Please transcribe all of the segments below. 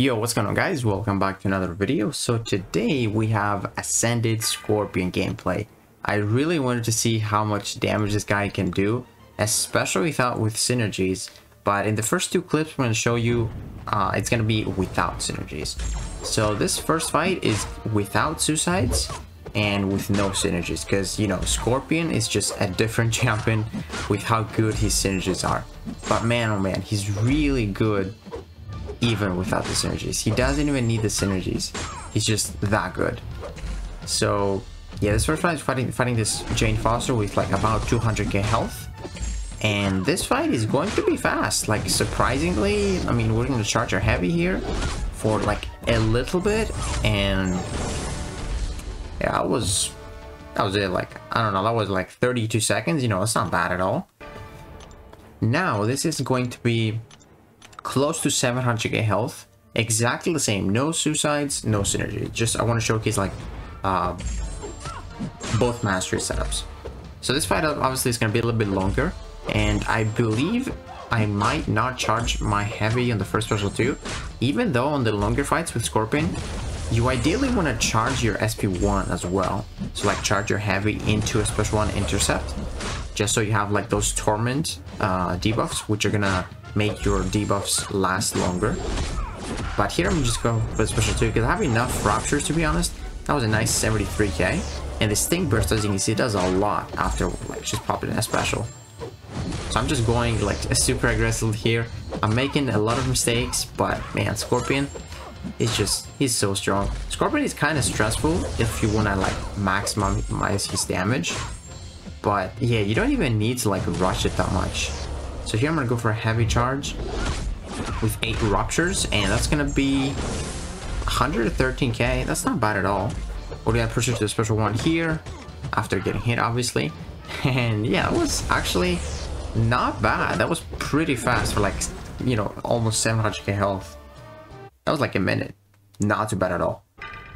Yo, what's going on, guys? Welcome back to another video. So today we have Ascended Scorpion gameplay. I really wanted to see how much damage this guy can do, especially with synergies. But in the first two clips, I'm going to show you it's going to be without synergies. So this first fight is without suicides and with no synergies, because, you know, Scorpion is just a different champion with how good his synergies are. But man, oh man, he's really good even without the synergies. He doesn't even need the synergies. He's just that good. So yeah, this first fight is fighting this Jane Foster with like about 200k health, and this fight is going to be fast, like surprisingly. I mean, we're going to charge our heavy here for like a little bit, and yeah, that was it. Like, I don't know, that was like 32 seconds. You know, it's not bad at all. Now this is going to be close to 700k health, exactly the same, no suicides, no synergy. Just I want to showcase like both mastery setups. So this fight obviously is going to be a little bit longer, and I believe I might not charge my heavy on the first special too, even though on the longer fights with Scorpion you ideally want to charge your SP1 as well. So like charge your heavy into a special one intercept, just so you have like those torment debuffs, which are gonna make your debuffs last longer. But here I'm just going for the special 2 because I have enough ruptures, to be honest. That was a nice 73k, and this thing burst, as you can see, does a lot after like just popping a special. So I'm just going like super aggressive here. I'm making a lot of mistakes, but man, Scorpion is just, he's so strong. Scorpion is kind of stressful if you want to like maximize his damage, but yeah, you don't even need to like rush it that much. So here I'm going to go for a heavy charge with 8 ruptures, and that's going to be 113k. That's not bad at all. We're going to push it to the special one here after getting hit, obviously. And yeah, that was actually not bad. That was pretty fast for like, you know, almost 700k health. That was like a minute. Not too bad at all.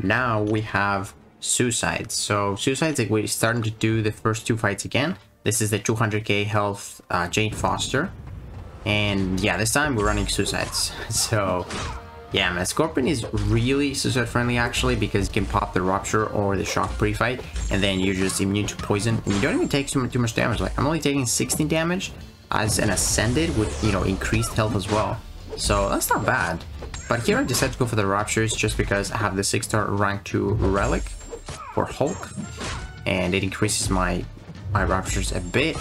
Now we have suicides. So suicides, like, we're starting to do the first two fights again. This is the 200k health Jane Foster, and yeah, this time we're running suicides. So yeah, man, Scorpion is really suicide friendly actually, because you can pop the rupture or the shock pre-fight, and then you're just immune to poison, and you don't even take too much damage. Like, I'm only taking 16 damage as an ascended with, you know, increased health as well, so that's not bad. But here I decided to go for the ruptures just because I have the 6-star rank 2 relic for Hulk, and it increases my ruptures a bit,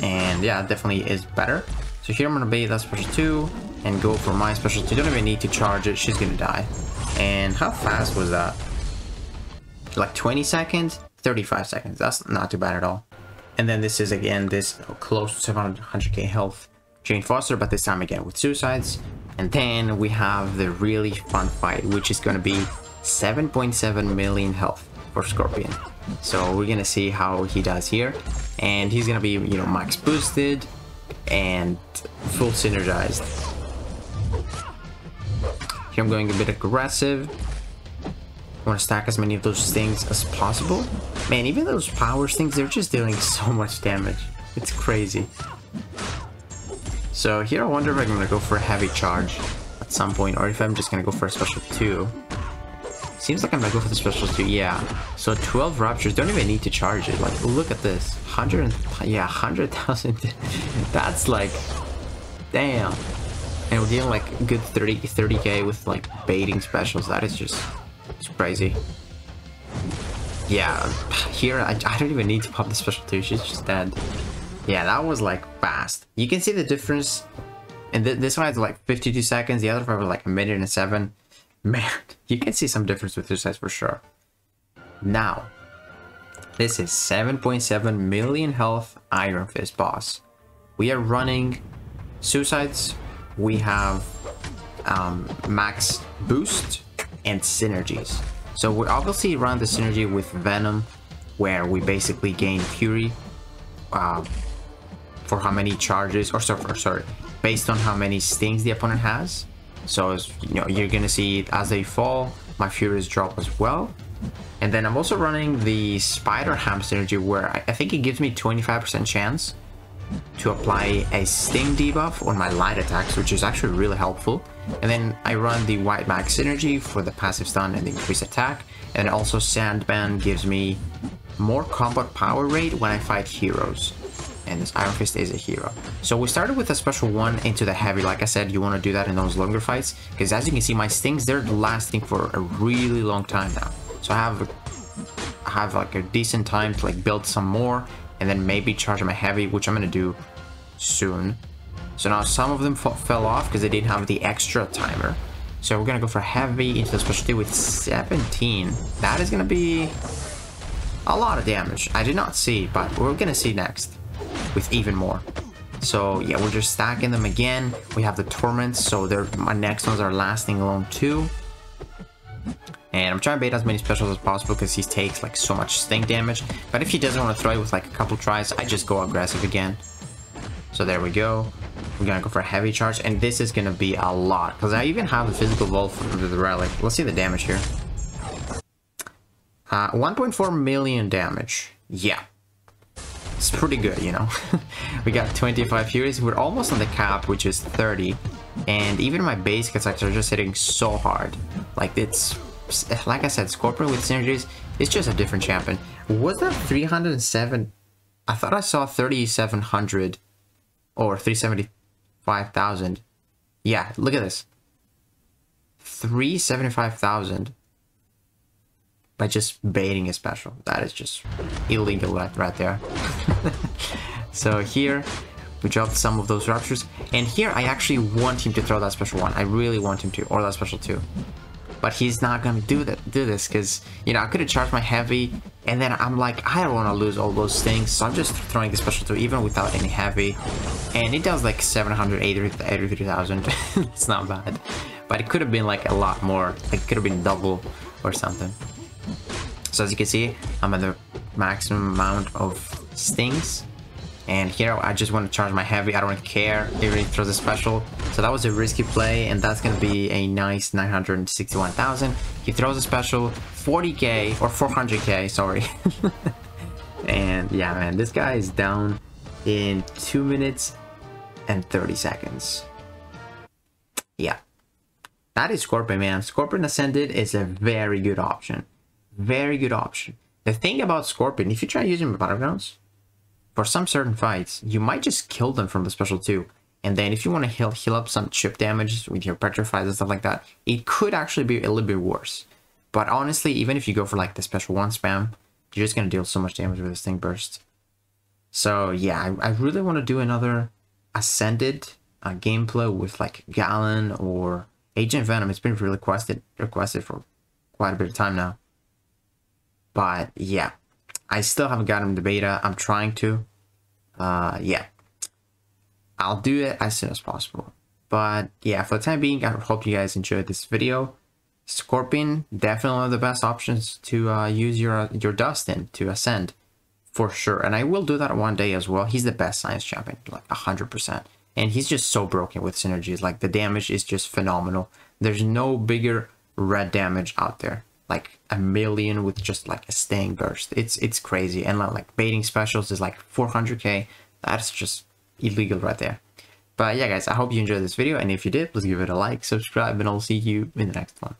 and yeah, it definitely is better. So here I'm gonna bait that special 2 and go for my special 2. You don't even need to charge it, she's gonna die. And how fast was that? Like 20 seconds? 35 seconds, that's not too bad at all. And then this is again this close to 700k health Jane Foster, but this time again with suicides. And then we have the really fun fight, which is gonna be 7.7 million health for Scorpion. So we're gonna see how he does here, and he's gonna be, you know, max boosted and full synergized. Here I'm going a bit aggressive. I want to stack as many of those things as possible. Man, even those powers things, they're just dealing so much damage, it's crazy. So here I wonder if I'm gonna go for a heavy charge at some point, or if I'm just gonna go for a special 2. Seems like I'm gonna go for the special 2, yeah. So 12 ruptures, don't even need to charge it. Like, look at this, 100,000. That's like, damn. And we're getting like good 30k with like baiting specials. That is just, it's crazy. Yeah, here I don't even need to pop the special 2, she's just dead. Yeah, that was like fast. You can see the difference. And this one is like 52 seconds, the other one was like a minute and 7. Man, you can see some difference with suicides for sure. Now, this is 7.7 million health Iron Fist boss. We are running suicides. We have max boost and synergies. So we obviously run the synergy with Venom, where we basically gain Fury for how many charges, or sorry, based on how many stings the opponent has. So, you know, you're gonna see as they fall, my Furies drop as well. And then I'm also running the Spider Ham synergy, where I think it gives me 25% chance to apply a sting debuff on my light attacks, which is actually really helpful. And then I run the White Max synergy for the passive stun and the increased attack. And also Sandman gives me more combat power rate when I fight heroes. And this Iron Fist is a hero. So we started with a special one into the heavy. Like I said, you want to do that in those longer fights, because as you can see, my stings, they're lasting for a really long time now. So I have like a decent time to like build some more and then maybe charge my heavy, which I'm going to do soon. So now some of them fell off because they didn't have the extra timer. So we're going to go for heavy into the specialty with 17. That is going to be a lot of damage. I did not see, but we're going to see next with even more. So yeah, we're just stacking them again. We have the torments, so my next ones are lasting long too. And I'm trying to bait as many specials as possible because he takes like so much sting damage. But if he doesn't want to throw it with like a couple tries, I just go aggressive again. So there we go. We're gonna go for a heavy charge, and this is gonna be a lot because I even have a physical vault for the relic. Let's see the damage here. 1.4 million damage. Yeah, it's pretty good, you know. We got 25 Furies. We're almost on the cap, which is 30. And even my basic attacks are just hitting so hard. Like it's, like I said, Scorpion with synergies is just a different champion. Was that 307? I thought I saw 3,700 or 375,000. Yeah, look at this. 375,000 by just baiting a special. That is just illegal right there. So here we dropped some of those Raptures, and here I actually want him to throw that special one. I really want him to, or that special two. But he's not gonna do this because, you know, I could have charged my heavy, and then I'm like, I don't want to lose all those things, so I'm just throwing the special two even without any heavy, and it does like 783,000. It's not bad, but it could have been like a lot more. Like it could have been double or something. So as you can see, I'm at the maximum amount of stings, and here I just want to charge my heavy. I don't care if it throws a special. So that was a risky play, and that's going to be a nice 961,000. He throws a special, 40k or 400k, sorry. And yeah, man, this guy is down in 2 minutes and 30 seconds. Yeah, that is Scorpion, man. Scorpion Ascended is a very good option. Very good option. The thing about Scorpion, if you try using Battlegrounds, for some certain fights, you might just kill them from the special too. And then if you want to heal up some chip damage with your petrifies and stuff like that, it could actually be a little bit worse. But honestly, even if you go for like the special one spam, you're just going to deal so much damage with this thing burst. So yeah, I really want to do another Ascended gameplay with like Galen or Agent Venom. It's been requested for quite a bit of time now. But yeah, I still haven't gotten the beta. I'm trying to. Yeah, I'll do it as soon as possible. But yeah, for the time being, I hope you guys enjoyed this video. Scorpion, definitely one of the best options to use your dust in to ascend, for sure. And I will do that one day as well. He's the best science champion, like 100%. And he's just so broken with synergies. Like the damage is just phenomenal. There's no bigger red damage out there. Like a million with just like a sting burst. It's crazy. And like baiting specials is like 400k. That's just illegal right there. But yeah, guys, I hope you enjoyed this video, and if you did, please give it a like, subscribe, and I'll see you in the next one.